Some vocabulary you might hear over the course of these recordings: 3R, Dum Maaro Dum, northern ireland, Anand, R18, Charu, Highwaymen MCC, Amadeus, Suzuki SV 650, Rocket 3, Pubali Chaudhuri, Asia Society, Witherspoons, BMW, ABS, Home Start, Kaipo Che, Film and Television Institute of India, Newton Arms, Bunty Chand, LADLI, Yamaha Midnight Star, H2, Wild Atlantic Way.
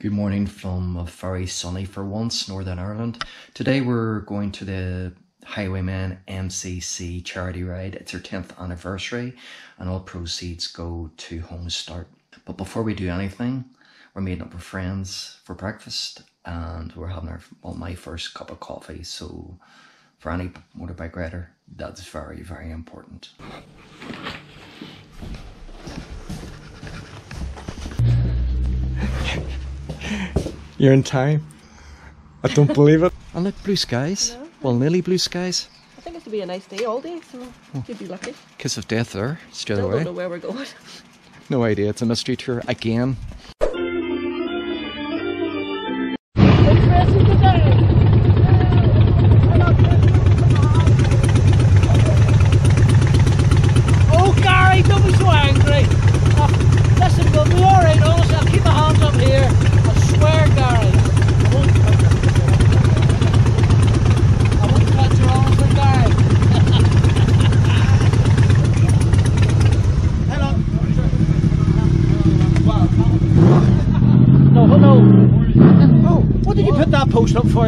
Good morning from a very sunny for once, Northern Ireland. Today we're going to the Highwaymen MCC charity ride. It's their 10th anniversary and all proceeds go to Home Start. But before we do anything, we're meeting up with friends for breakfast and we're having my first cup of coffee. So for any motorbike rider, that's very, very important. You're in time. I don't believe it. And look, blue skies. Well, nearly blue skies. I think it's to be a nice day all day, so you'd be lucky. Kiss of death there, straight away. I don't know where we're going. No idea, it's a mystery tour again.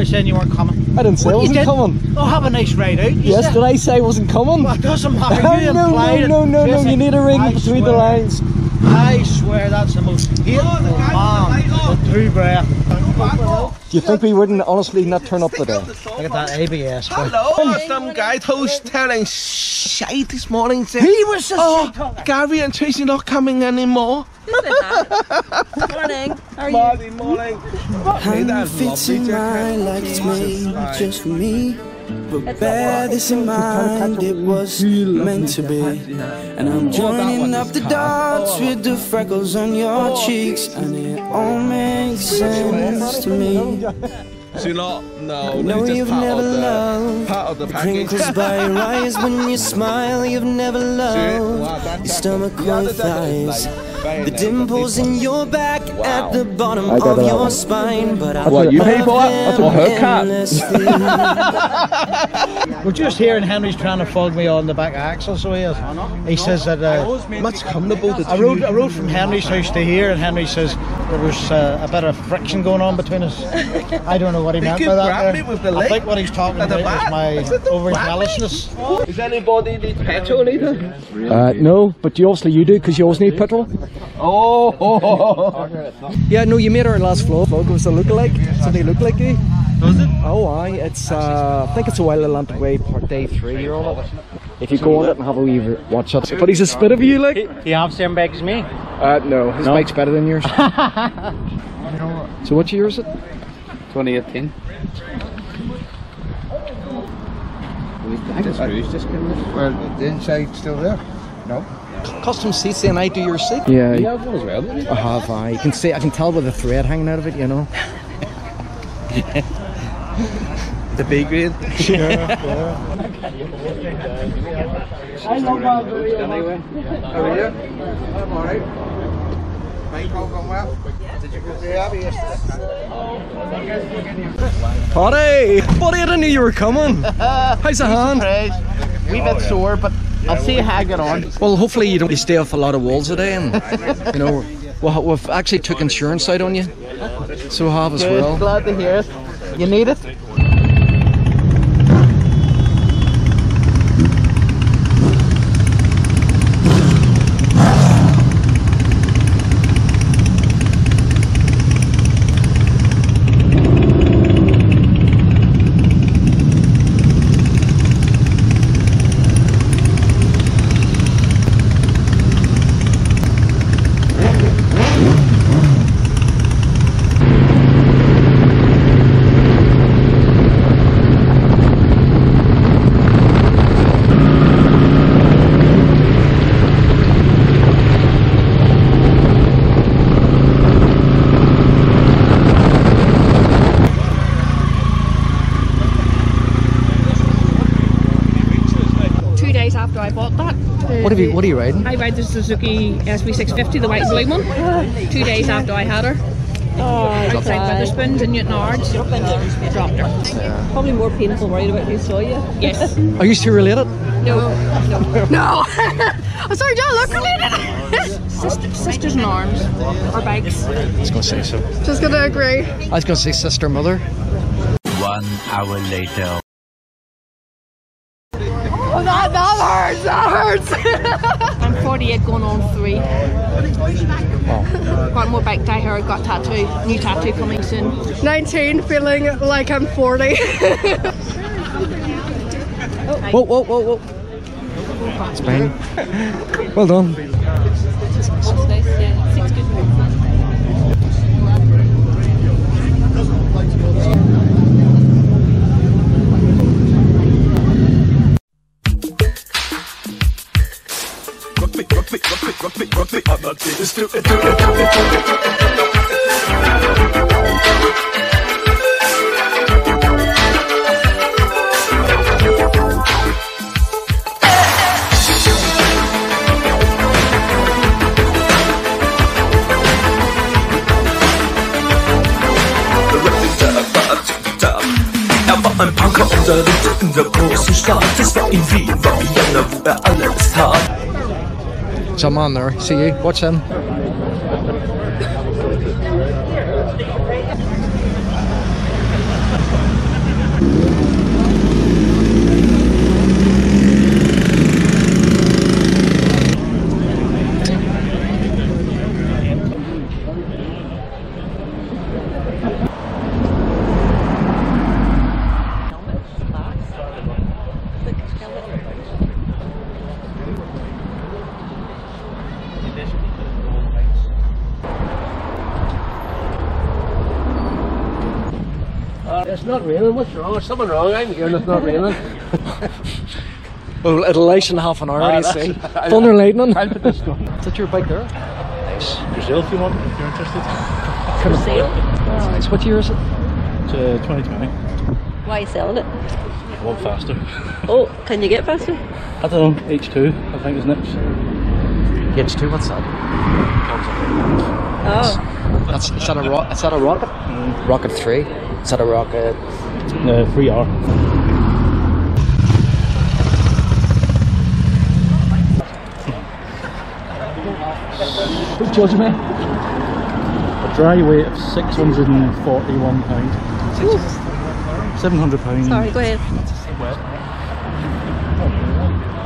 Saying you weren't coming. I didn't say I wasn't coming. Oh, have a nice ride out. Yes, did I say I wasn't coming? Well, it doesn't matter. You implied it. No, you need a ring between the lines. I swear that's the most hateful man with 2 breath. Do you think we wouldn't honestly not turn up today? Look at that ABS. Hello! Some guy who's telling shite this morning said, he was the shite. Gary and Tracy not coming anymore. Morning. How are you? Morning. Just for me. But bear this in mind, it was meant to be. And I'm joining up the dots with the freckles on your cheeks, and it all makes sense to me. Do not know. No, you've never loved. Part of the package. Wrinkles by your eyes when you smile. You've never loved. Your stomach on thighs. The dimples in your back at the bottom of your spine. But I what you pay for it or her cat. We're just hearing Henry's trying to flog me on the back axle, so he is. He says that I rode from Henry's house to here, and Henry says there was a bit of friction going on between us. I don't know what he meant by that. I think what he's talking about is my overzealousness. Does anybody need petrol either? No, but you obviously do, because you always need petrol. Oh! Yeah, no, you made our last vlog. It was a lookalike. So they look like you. Does it? Oh, aye. It's I think it's a Wild Atlantic Way Part Day 3. You're on it. If you go on it and have a wee watch it. But he's a spit of you, like. He have the same bike as me. No, his bike's better than yours. So what year is it? 2018. I think this roof's just came off. Well, the inside's still there. No. Custom seats, and I do your seat. Yeah, you have one as well, don't you? I have. I can see. I can tell by the thread hanging out of it. You know. The B grade. Sure. Yeah. I love that video. Anyway, how are you? I'm alright. Mike, all gone well. Did you go to the Abbey yesterday? Potty, buddy, I didn't know you were coming. How's the hand? Wee bit sore, but. I'll see how I get on. Well, hopefully you don't stay off a lot of walls today, and you know, we've actually took insurance out on you, so we have as well. Glad to hear it. You need it. What are you riding? I ride the Suzuki SV 650, the white and blue one, 2 days after I had her. Outside Witherspoons in Newton Arms, dropped her. Probably more painful ride about who saw you. Yes. Are you still related? No. No. I'm sorry, John, look related. Sisters Newton Arms or bikes. I was gonna say so. Just gonna agree. I was gonna say sister, mother. 1 hour later. Oh, that hurts! I'm 48 going on 3. Oh. Got more bike dye hair, got tattoo, new tattoo coming soon. 19, feeling like I'm 40. Whoa, whoa, whoa, whoa. Spain. Well done. That's nice, yeah. Seems good. Er war ein Punker unterrichtet in der großen Stadt. Es war in Wien, war Vienna, wo er alles tat. I'm on there. See you. Watch him. It's not raining, what's wrong? There's something wrong, I'm hearing it's not raining. Well, it'll last in half an hour, do you see? Thunder lightning. Is that your bike there? Nice. For sale if you want, if you're interested. For sale? That's nice. What year is it? It's 2020. Why are you selling it? I want faster. Oh, can you get faster? I don't know, H2 I think is next. H2, what's that? Oh. Is that a rocket? Mm. Rocket 3? Is that a rocket? 3R. Don't judge me. A dry weight of 641 pounds. 700 pounds. Sorry, go ahead.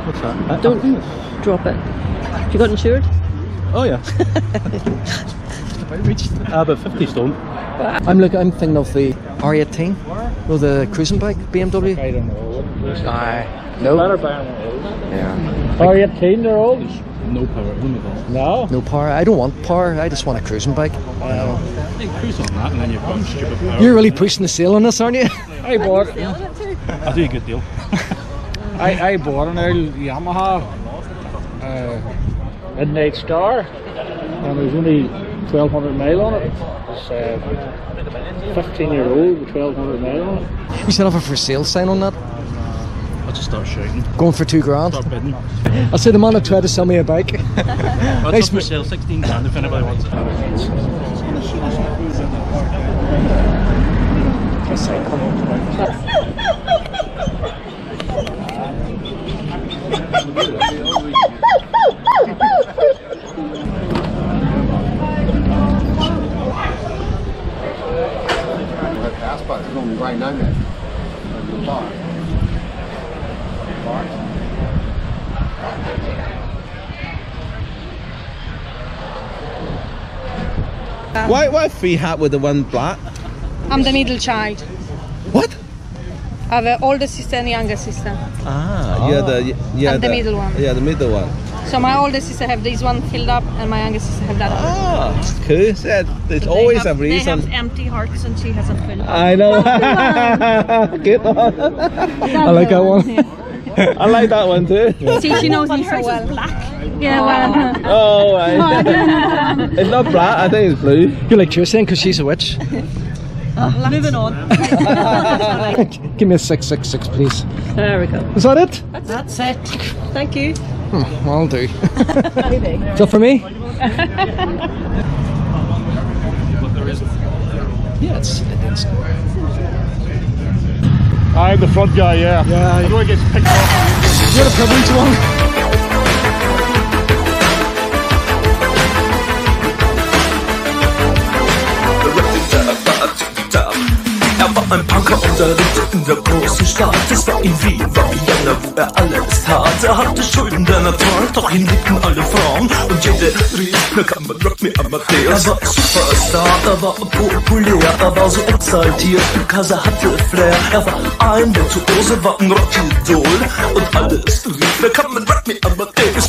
What's that? Don't drop it. Have you got insured? Oh yeah. About 50 stone. I'm thinking of the R18, or the cruising bike, BMW. I don't know. No. Yeah. R18, they're old. No power at all. No? No power. I don't want power. I just want a cruising bike. You cruise on that and then you've got stupid power. You're really pushing the sale on this, aren't you? I bought it. I'll do you a good deal. I bought an old Yamaha Midnight Star, and there's only 1200 mile on it. It's 15-year-old with 1200 mile on it. You should have a for sale sign on that. I'll just start shouting. Going for £2 grand. Start bidding. I'll say the man that tried to sell me a bike. Well, it's up for sale, 16 grand if anybody wants it. Right now, why three hat with the one black? I'm the middle child. What? I have an older sister and a younger sister. Ah, yeah, the middle one. Yeah, the middle one. So my older sister have this one filled up, and my younger sister have that one. Ah, cool. Yeah, there's always a reason. They have empty hearts, and she hasn't filled up. I know. Good one. I like that one. Yeah. I like that one too. Yeah. See, she knows me so well. Black. Yeah, well. Oh, right. It's not black. I think it's blue. You're like Tristan because she's a witch. Moving on. Give me a 666, please. There we go. Is that it? That's it. Thank you. Hmm, I'll do. Is that for me? Yeah, it's. I'm the front guy, yeah. Yeah. Everyone gets picked off. You're the privileged one. unterrichtet in der großen Stadt. Es war in Wien, war Vienna, wo er alles tat. Er hatte Schulden, der Natur, doch ihn liebten alle Frauen. Und jede rief, na kann man Rock Me Amadeus. Er war Superstar, er war populär, er war so exaltiert, die Kasa hatte Flair. Er war ein Virtuose, war ein Rock-Idol. Und alles rief, na kann man Rock Me Amadeus.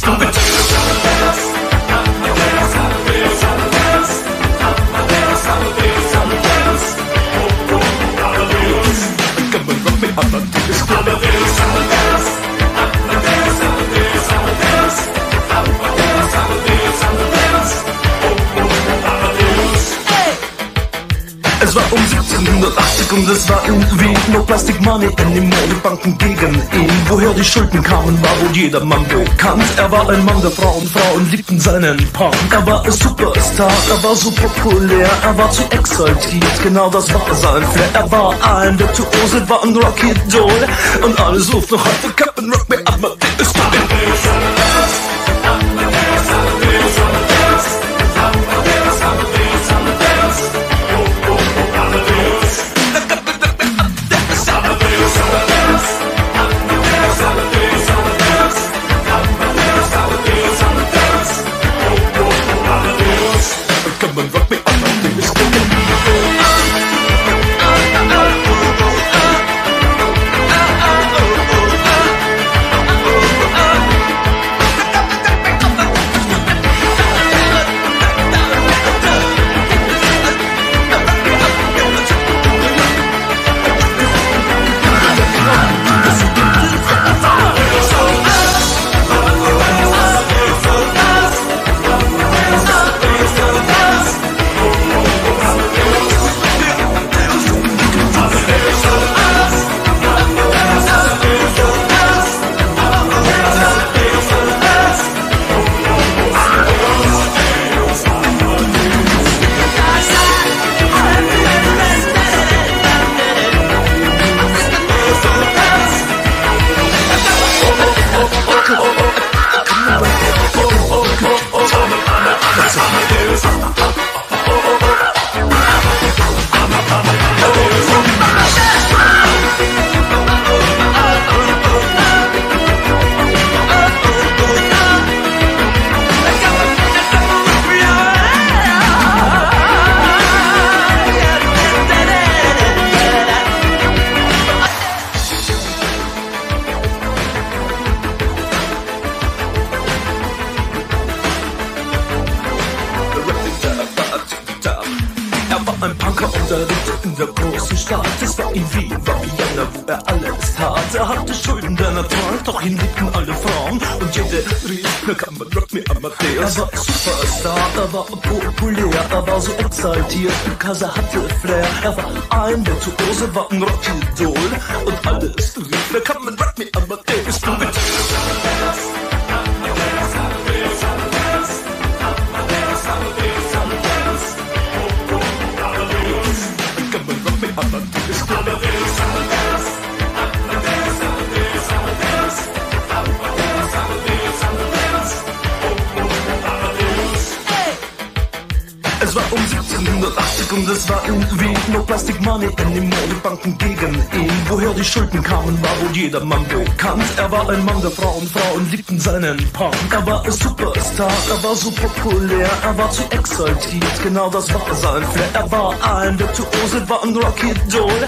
Es war um 1780 und es war irgendwie no plastic money anymore, die Banken gegen ihn. Woher die Schulden kamen, war wohl jedermann bekannt. Er war ein Mann der Frauen, Frauen liebten seinen Punk. Er war ein Superstar, er war so populär, er war zu exaltiert, genau das war sein Flair. Er war ein Virtuose, war ein Rock-Idol und alles ruft noch heute Captain Rock Me Amadeus. Die Kasa hatte Flair, er war ein Virtuose, war ein Rock-Idol und alles rief, da kann man Rock Me Amadeus. Und es war irgendwie no plastic money anymore, die Banken gegen ihn. Woher die Schulden kamen, war wohl jedermann bekannt. Er war ein Mann der Frauen, Frauen liebten seinen Punk. Er war ein Superstar, er war so populär, er war zu exaltiert, genau das war sein Flair. Er war ein Virtuose, war ein Rock-Idol.